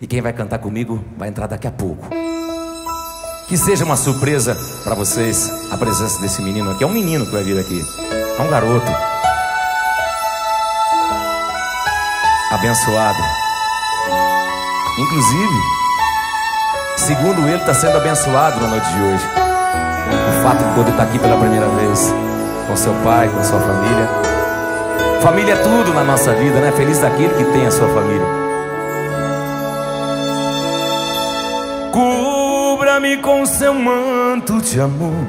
E quem vai cantar comigo vai entrar daqui a pouco. Que seja uma surpresa para vocês a presença desse menino aqui. É um menino que vai vir aqui, é um garoto abençoado. Inclusive, segundo ele, está sendo abençoado na noite de hoje. O fato de poder estar aqui pela primeira vez com seu pai, com sua família. Família é tudo na nossa vida, né? Feliz daquele que tem a sua família. Cubra-me com seu manto de amor,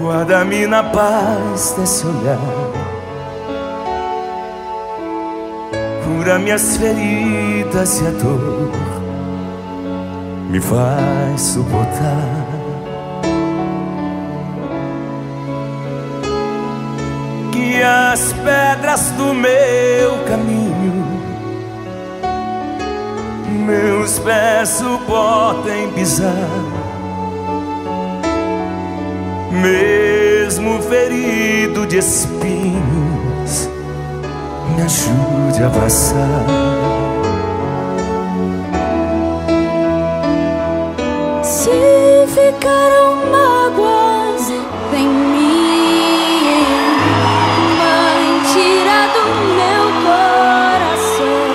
guarda-me na paz desse olhar, cura minhas feridas e a dor me faz suportar. Que as pedras do meu caminho meus pés suportem pisar, mesmo ferido de espinhos, me ajude a abraçar. Se ficaram mágoas em mim, mãe, tira do meu coração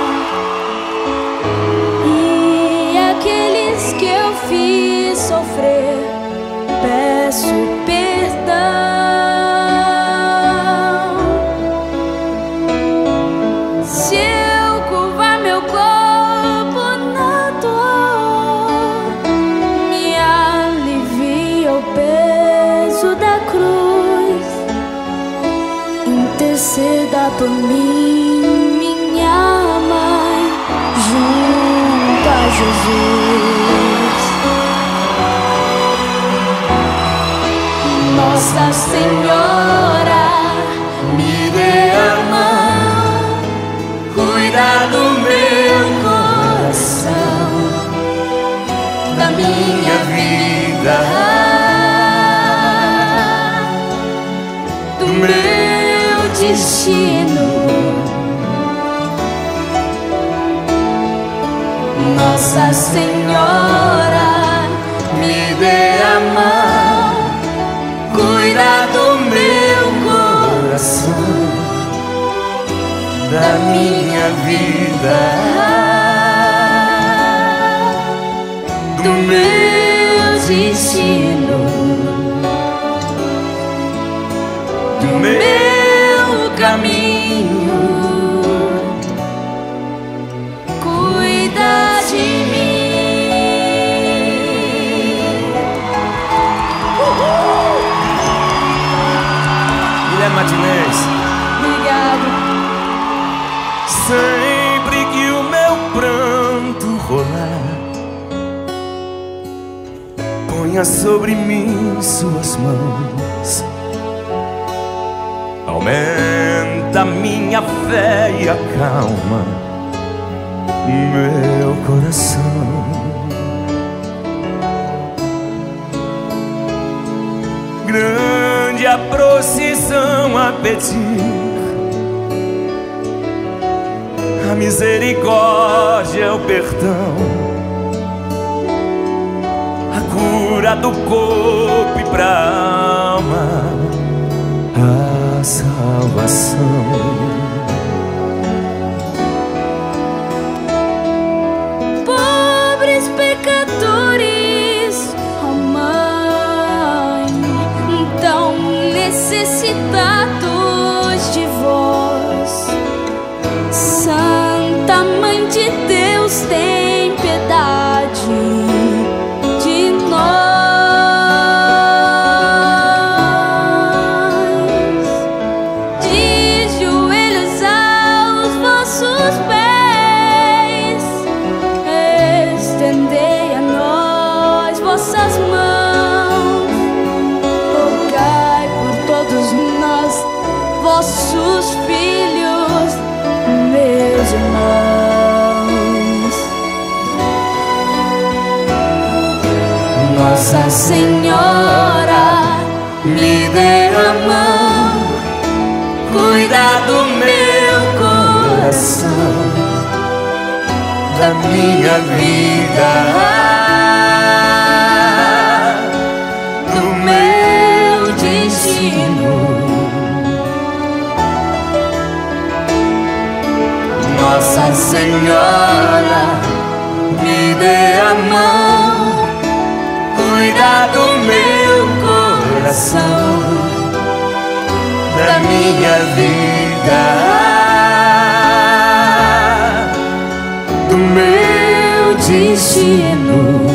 que eu fiz sofrer, peço perdão. Se eu curvar meu corpo na dor, me alivia o peso da cruz. Interceda por mim, minha mãe, junto a Jesus. Nossa Senhora, me dê a mão, cuida do meu coração, da minha vida, do meu destino. Nossa Senhora, me dê a mão, cuida do meu coração, da minha vida, do meu destino, do meu caminho. Cuida de mim. Matinês. Obrigado. Sempre que o meu pranto rolar, ponha sobre mim suas mãos, aumenta minha fé e acalma meu coração. Grande a procissão a pedir, a misericórdia, o perdão, a cura do corpo e pra alma, a salvação. Pobres pecadores, necessitados de vós, Santa Mãe de Deus, tem piedade de nós. De joelhos aos vossos pés, estendei a nós vossas mãos. Vossos filhos, meus irmãos. Nossa Senhora, me dê a mão, cuida do meu coração, da minha vida, do meu destino. Nossa Senhora, me dê a mão, cuida do meu coração, da minha vida, do meu destino.